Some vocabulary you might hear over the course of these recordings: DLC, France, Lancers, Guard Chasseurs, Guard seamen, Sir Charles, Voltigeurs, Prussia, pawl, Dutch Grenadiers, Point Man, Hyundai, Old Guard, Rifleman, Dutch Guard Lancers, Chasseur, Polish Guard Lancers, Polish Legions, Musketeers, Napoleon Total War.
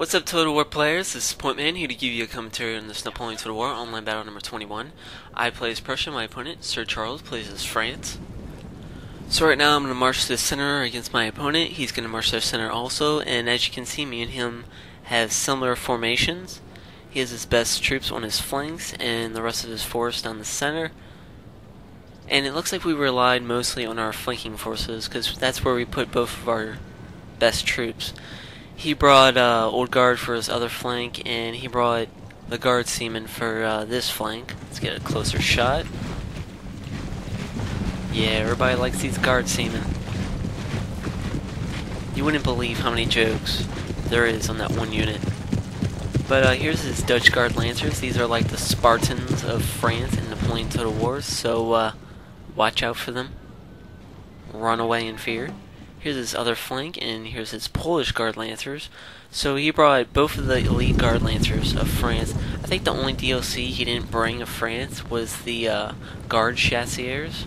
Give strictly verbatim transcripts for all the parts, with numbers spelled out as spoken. What's up, Total War players? This is Point Man here to give you a commentary on this Napoleon Total War online battle number twenty-one. I play as Prussia, my opponent, Sir Charles, plays as France. So right now I'm going to march the center against my opponent. He's going to march their center also, and as you can see, me and him have similar formations. He has his best troops on his flanks and the rest of his force down the center. And it looks like we relied mostly on our flanking forces because that's where we put both of our best troops. He brought uh, Old Guard for his other flank, and he brought the Guard seamen for uh, this flank. Let's get a closer shot. Yeah, everybody likes these Guard seamen. You wouldn't believe how many jokes there is on that one unit. But uh, here's his Dutch Guard Lancers. These are like the Spartans of France in Napoleon Total Wars, so uh, watch out for them. Run away in fear. Here's his other flank, and here's his Polish Guard Lancers. So he brought both of the elite Guard Lancers of France. I think the only D L C he didn't bring of France was the uh, Guard Chasseurs,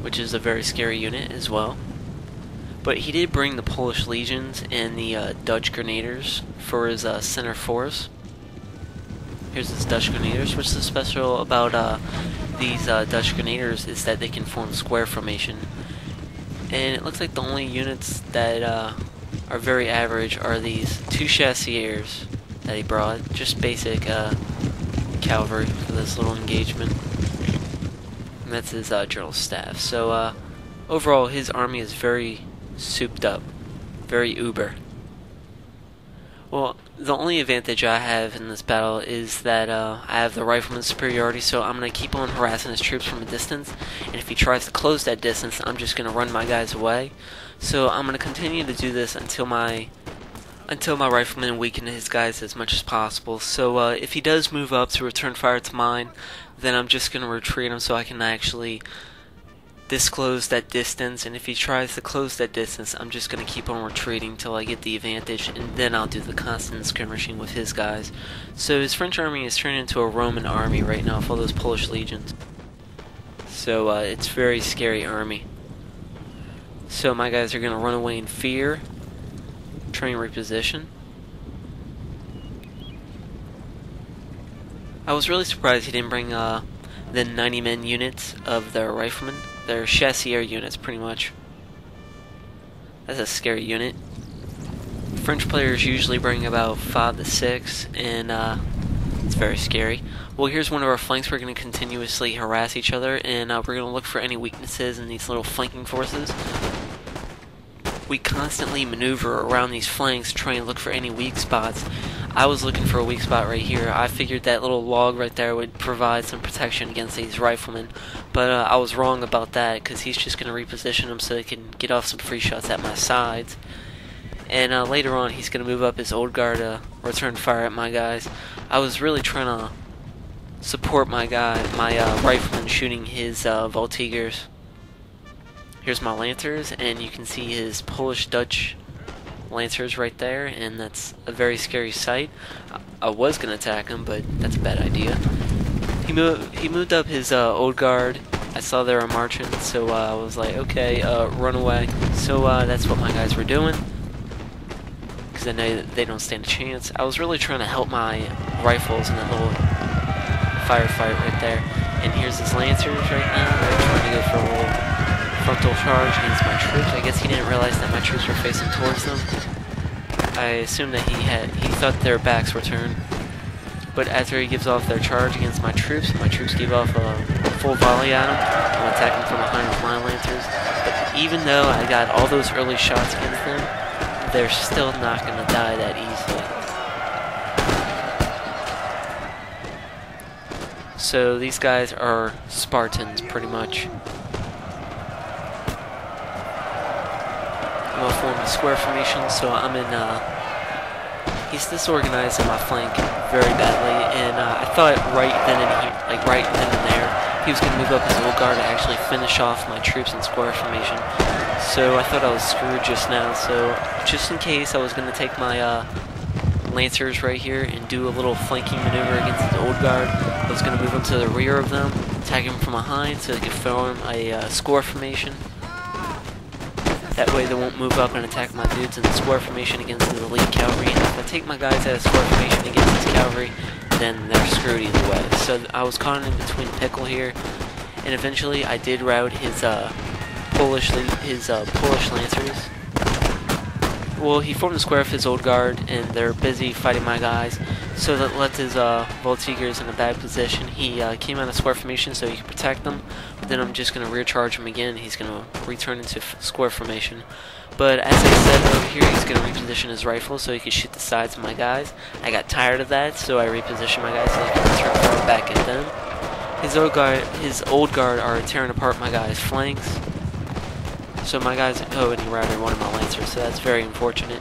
which is a very scary unit as well. But he did bring the Polish Legions and the uh, Dutch Grenadiers for his uh, center force. Here's his Dutch Grenadiers. What's so special about uh, these uh, Dutch Grenadiers is that they can form square formation. And it looks like the only units that uh, are very average are these two Chasseurs that he brought. Just basic uh, cavalry for this little engagement. And that's his uh, general staff. So uh, overall, his army is very souped up. Very uber. Well, the only advantage I have in this battle is that uh, I have the Rifleman's superiority, so I'm going to keep on harassing his troops from a distance, and if he tries to close that distance, I'm just going to run my guys away. So I'm going to continue to do this until my until my Rifleman weaken his guys as much as possible. So uh, if he does move up to return fire to mine, then I'm just going to retreat him so I can actually disclose that distance, and if he tries to close that distance, I'm just going to keep on retreating till I get the advantage, and then I'll do the constant skirmishing with his guys. So his French army is turned into a Roman army right now with all those Polish legions. So uh, it's a very scary army. So my guys are going to run away in fear, try and reposition. I was really surprised he didn't bring uh, the ninety men units of the Riflemen. They're Chasseur units, pretty much. That's a scary unit. French players usually bring about five to six, and uh, it's very scary. Well, here's one of our flanks. We're going to continuously harass each other, and uh, we're going to look for any weaknesses in these little flanking forces. We constantly maneuver around these flanks, trying to look for any weak spots. I was looking for a weak spot right here. I figured that little log right there would provide some protection against these riflemen, but uh, I was wrong about that because he's just going to reposition them so they can get off some free shots at my sides. And uh, later on, he's going to move up his Old Guard to return fire at my guys. I was really trying to support my guy, my uh, rifleman, shooting his uh, Voltigeurs. Here's my Lancers, and you can see his Polish-Dutch Lancers right there, and that's a very scary sight. I, I was going to attack him, but that's a bad idea. He, move, he moved up his uh, Old Guard. I saw they were marching, so uh, I was like, okay, uh, run away. So uh, that's what my guys were doing, because I know that they don't stand a chance. I was really trying to help my rifles in that little firefight right there. And here's his Lancers right now. They're trying to go for a little frontal charge against my troops. I guess he didn't realize that my troops were facing towards them. I assume that he had he thought their backs were turned. But after he gives off their charge against my troops, my troops give off a full volley at him. I'm attacking from behind with my Lancers. But even though I got all those early shots against them, they're still not going to die that easily. So these guys are Spartans, pretty much. I'm gonna form a square formation, so I'm in, uh, he's disorganized in my flank very badly, and uh, I thought right then and here, like right then and there, he was gonna move up his Old Guard to actually finish off my troops in square formation, so I thought I was screwed just now, so just in case I was gonna take my, uh, Lancers right here and do a little flanking maneuver against the Old Guard. I was gonna move them to the rear of them, attack them from behind so they could form a, uh, square formation. That way they won't move up and attack my dudes in the square formation against the elite cavalry. And if I take my guys out of square formation against this cavalry, then they're screwed either way. So I was caught in between pickle here, and eventually I did rout his uh, Polish his uh, Polish Lancers. Well, he formed a square of his Old Guard, and they're busy fighting my guys, so that left his uh, Voltigeurs in a bad position. He uh, came out of square formation so he could protect them, but then I'm just going to rear charge him again. He's going to return into f square formation. But as I said over here, he's going to reposition his rifle so he can shoot the sides of my guys. I got tired of that, so I repositioned my guys so he can return back at them. His old, guard, his old Guard are tearing apart my guys' flanks. So my guys, oh, and he routed one of my Lancers, so that's very unfortunate.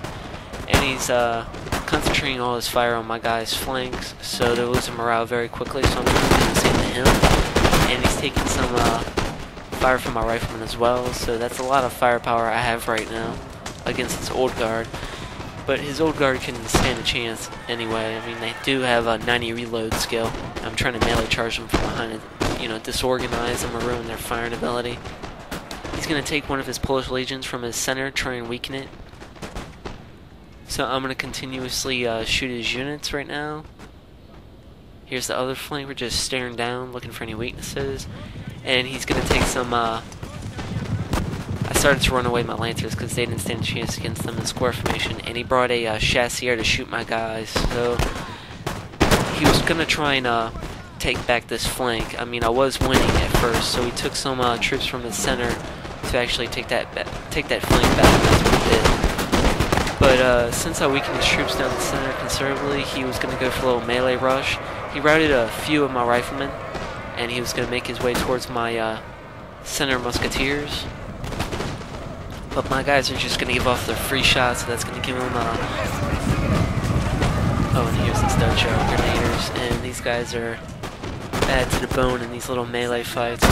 And he's uh, concentrating all his fire on my guys' flanks, so they're losing morale very quickly, so I'm going to do the same to him. And he's taking some uh, fire from my Rifleman as well, so that's a lot of firepower I have right now against his Old Guard. But his Old Guard can stand a chance anyway. I mean, they do have a ninety reload skill. I'm trying to melee charge them from behind, and, you know, disorganize them or ruin their firing ability. He's going to take one of his Polish Legions from his center, try and weaken it. So I'm going to continuously uh, shoot his units right now. Here's the other flank. We're just staring down, looking for any weaknesses. And he's going to take some... Uh, I started to run away my Lancers because they didn't stand a chance against them in square formation. And he brought a uh, Chasseur to shoot my guys. So he was going to try and... Uh, take back this flank. I mean, I was winning at first, so we took some uh, troops from the center to actually take that take that flank back. That's what we did. But uh, since I weakened his troops down the center considerably, he was going to go for a little melee rush. He routed a few of my Riflemen, and he was going to make his way towards my uh, center Musketeers. But my guys are just going to give off their free shots, so that's going to give them uh oh, and here's these Dutch Grenadiers, and these guys are bad to the bone in these little melee fights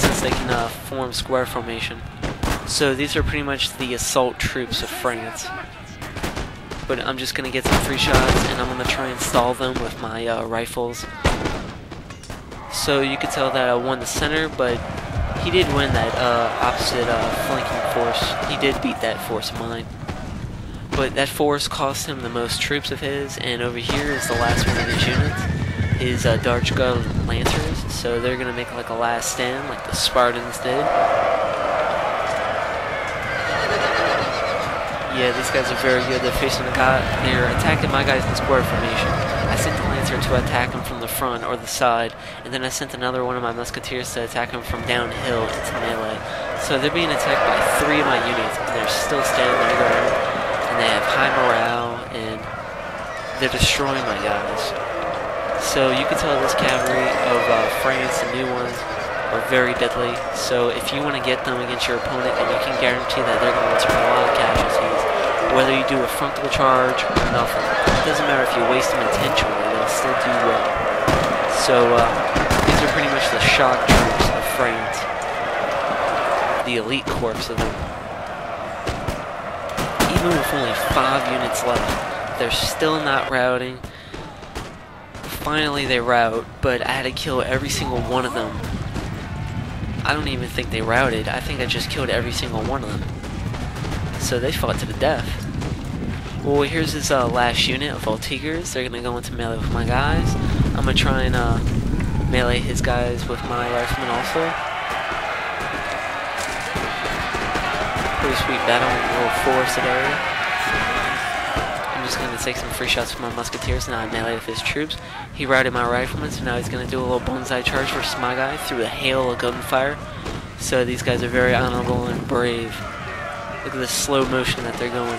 since they can uh, form square formation. So these are pretty much the assault troops of France. But I'm just going to get some free shots, and I'm going to try and stall them with my uh, rifles. So you could tell that I won the center, but he did win that uh, opposite uh, flanking force. He did beat that force of mine. But that force cost him the most troops of his, and over here is the last one of his units. His uh, Dutch Guard Lancers, so they're gonna make like a last stand, like the Spartans did. Yeah, these guys are very good. They're facing the guy. They're attacking my guys in square formation. I sent the Lancer to attack him from the front or the side, and then I sent another one of my Musketeers to attack him from downhill into melee. So they're being attacked by three of my units, and they're still standing their ground, and they have high morale, and they're destroying my guys. So you can tell this cavalry of uh, France, the new ones, are very deadly. So if you want to get them against your opponent, then you can guarantee that they're going to return a lot of casualties. Whether you do a frontal charge or nothing, it doesn't matter if you waste them intentionally, they'll still do well. So uh, these are pretty much the shock troops of France, the elite corps of them. Even with only five units left, they're still not routing. Finally they rout, but I had to kill every single one of them. I don't even think they routed. I think I just killed every single one of them. So they fought to the death. Well, here's his uh, last unit of Voltigeurs. They're going to go into melee with my guys. I'm going to try and uh, melee his guys with my Riflemen also. Pretty sweet battle in the little forest area. I'm just going to take some free shots with my Musketeers, and I melee with his troops. He routed my Riflemen, so now he's going to do a little bonsai charge versus my guy through a hail of gunfire. So these guys are very honorable and brave. Look at the slow motion that they're going.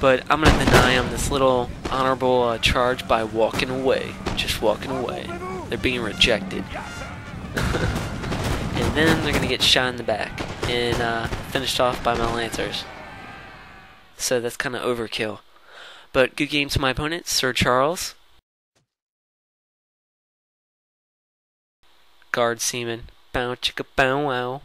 But I'm going to deny him this little honorable uh, charge by walking away. Just walking away. They're being rejected. And then they're going to get shot in the back and uh, finished off by my Lancers. So that's kind of overkill. But good game to my opponent, Sir Charles. Guard seamen. Bow chicka bow wow.